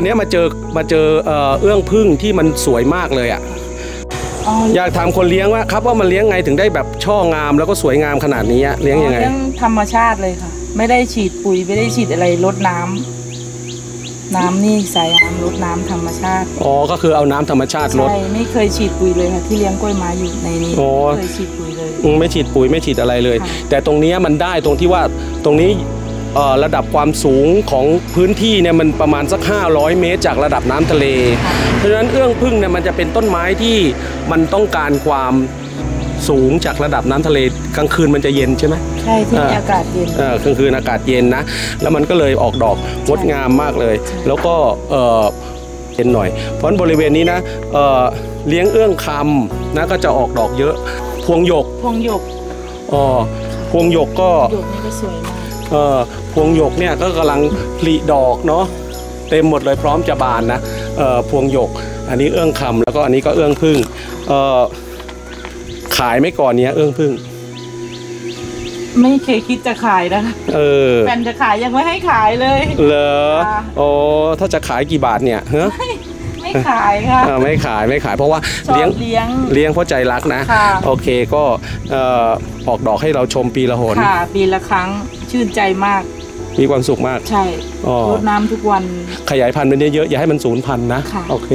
วันนี้มาเจอเอื้องผึ้งที่มันสวยมากเลยอ่ะอยากถามคนเลี้ยงว่าครับว่ามันเลี้ยงไงถึงได้แบบช่องามแล้วก็สวยงามขนาดนี้เลี้ยงยังไงเลี้ยงธรรมชาติเลยค่ะไม่ได้ฉีดปุ๋ยไม่ได้ฉีดอะไรรดน้ำนี่สายน้ำรดน้ำธรรมชาติอ๋อก็คือเอาน้ำธรรมชาติรดใช่ไม่เคยฉีดปุ๋ยเลยค่ะที่เลี้ยงกล้วยไม้อยู่ในนี้ไม่เคยฉีดปุ๋ยเลยไม่ฉีดปุ๋ยไม่ฉีดอะไรเลยแต่ตรงนี้มันได้ตรงที่ว่าตรงนี้ระดับความสูงของพื้นที่เนี่ยมันประมาณสัก500เมตรจากระดับน้ำทะเลเพราะฉะนั้นเอื้องผึ้งเนี่ยมันจะเป็นต้นไม้ที่มันต้องการความสูงจากระดับน้ำทะเลกลางคืนมันจะเย็นใช่ไหมใช่ที่อากาศเย็นกลางคืนอากาศเย็นนะแล้วมันก็เลยออกดอกงดงามมากเลยแล้วก็เย็นหน่อยเพราะบริเวณนี้นะเลี้ยงเอื้องคำนะก็จะออกดอกเยอะพวงหยกพวงหยกก็สวยมากพวงหยกเนี่ยก็กำลังผลิดอกเนาะเต็มหมดเลยพร้อมจะบานนะพวงหยกอันนี้เอื้องคำแล้วก็อันนี้ก็เอื้องผึ้งขายไม่ก่อนเนี้ยเอื้องผึ้งไม่เคยคิดจะขายนะแฟนจะขายยังไม่ให้ขายเลยเหรอโอ้ถ้าจะขายกี่บาทเนี่ยฮะไม่ขายค่ะไม่ขายเพราะว่าเลี้ยงเพราะใจรักนะโอเคก็ออกดอกให้เราชมปีละหนค่ะปีละครั้งชื่นใจมากมีความสุขมากใช่รดน้ำทุกวันขยายพันธุ์มันเยอะๆอย่าให้มันสูญพันธุ์นะโอเค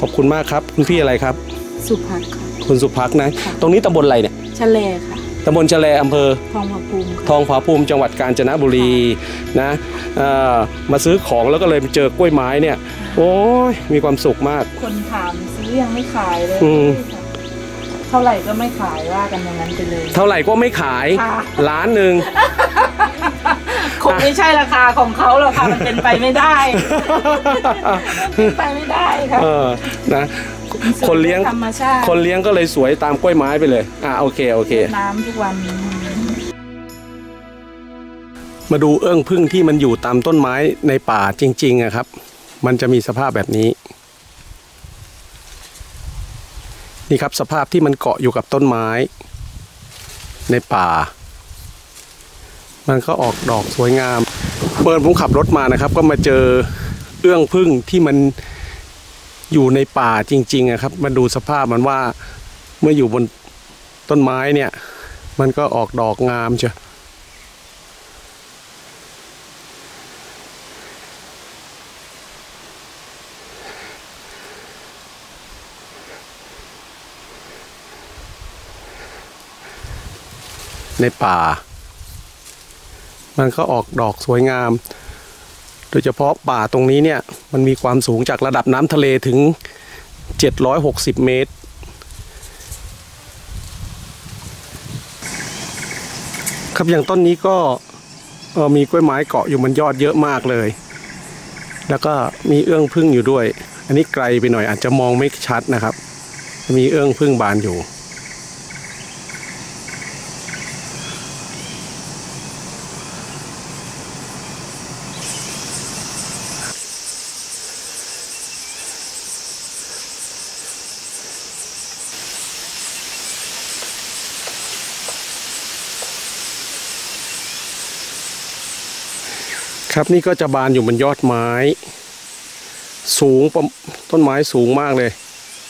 ขอบคุณมากครับคุณพี่อะไรครับสุภักดิ์คุณสุภักดิ์นะตรงนี้ตำบลอะไรเนี่ยชะเลค่ะตำบลชะเลอำเภอทองผาภูมิจังหวัดกาญจนบุรีนะมาซื้อของแล้วก็เลยเจอกล้วยไม้เนี่ยโอ้ยมีความสุขมากคนถามซื้อยังไม่ขายเลยเท่าไหร่ก็ไม่ขายว่ากันอย่างนั้นไปเลยเท่าไหร่ก็ไม่ขาย1,000,000คงไม่ใช่ราคาของเขาหรอกค่ะมันเป็นไปไม่ได้ค่ะนะคนเลี้ยงก็เลยสวยตามกล้วยไม้ไปเลยโอเคน้ำทุกวันมาดูเอื้องผึ้งที่มันอยู่ตามต้นไม้ในป่าจริงๆครับมันจะมีสภาพแบบนี้นี่ครับสภาพที่มันเกาะอยู่กับต้นไม้ในป่ามันก็ออกดอกสวยงามเปิดผมขับรถมานะครับก็มาเจอเอื้องผึ้งที่มันอยู่ในป่าจริงๆครับมาดูสภาพมันว่าเมื่ออยู่บนต้นไม้เนี่ยมันก็ออกดอกงามเชียวในป่ามันก็ออกดอกสวยงามโดยเฉพาะป่าตรงนี้เนี่ยมันมีความสูงจากระดับน้ำทะเลถึง760เมตรครับอย่างต้นนี้ก็มีกล้วยไม้เกาะอยู่มันยอดเยอะมากเลยแล้วก็มีเอื้องผึ้งอยู่ด้วยอันนี้ไกลไปหน่อยอาจจะมองไม่ชัดนะครับมีเอื้องผึ้งบานอยู่ครับนี่ก็จะบานอยู่บนยอดไม้สูงต้นไม้สูงมากเลยครับอย่างกั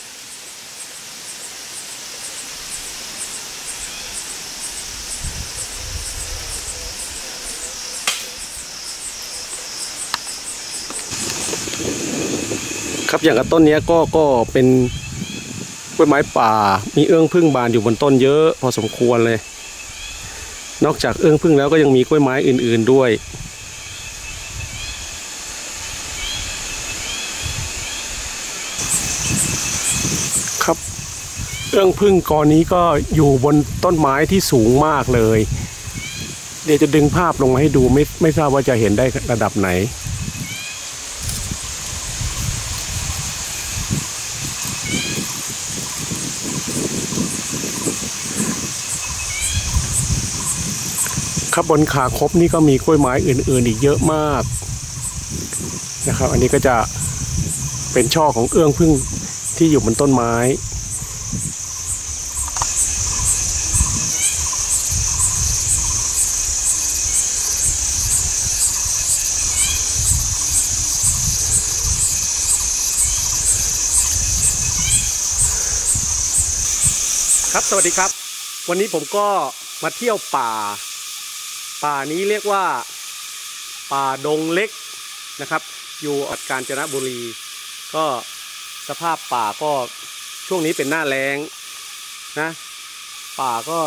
บต้นนี้ก็เป็นกล้วยไม้ป่ามีเอื้องผึ้งบานอยู่บนต้นเยอะพอสมควรเลยนอกจากเอื้องผึ้งแล้วก็ยังมีกล้วยไม้อื่นๆด้วยครับเอื้องผึ้งกอนี้ก็อยู่บนต้นไม้ที่สูงมากเลยเดี๋ยวจะดึงภาพลงมาให้ดูไม่ทราบว่าจะเห็นได้ระดับไหนครับบนขาคบนี่ก็มีกล้วยไม้อื่นๆอีกเยอะมากนะครับอันนี้ก็จะเป็นช่อของเอื้องผึ้งที่อยู่บนต้นไม้ ครับสวัสดีครับวันนี้ผมก็มาเที่ยวป่านี้เรียกว่าป่าดงเล็กนะครับอยู่จังหวัดกาญจนบุรีก็สภาพป่าก็ช่วงนี้เป็นหน้าแล้งนะป่าก็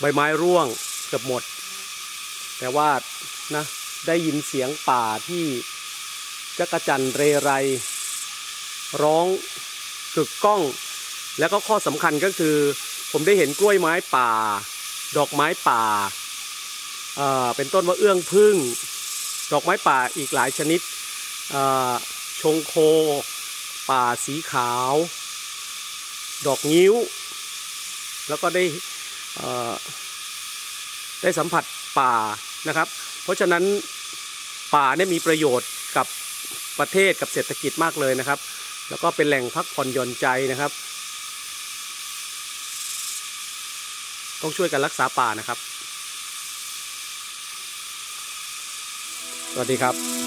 ใบไม้ร่วงเกือบหมดแต่ว่านะได้ยินเสียงป่าที่จักจั่นเรไรร้องกึกก้องแล้วก็ข้อสำคัญก็คือผมได้เห็นกล้วยไม้ป่าดอกไม้ป่าเป็นต้นว่าเอื้องพึ่งดอกไม้ป่าอีกหลายชนิดชงโคป่าสีขาวดอกงิ้วแล้วก็ได้สัมผัสป่านะครับเพราะฉะนั้นป่าเนี่ยมีประโยชน์กับประเทศกับเศรษฐกิจมากเลยนะครับแล้วก็เป็นแหล่งพักผ่อนหย่อนใจนะครับต้องช่วยกันรักษาป่านะครับสวัสดีครับ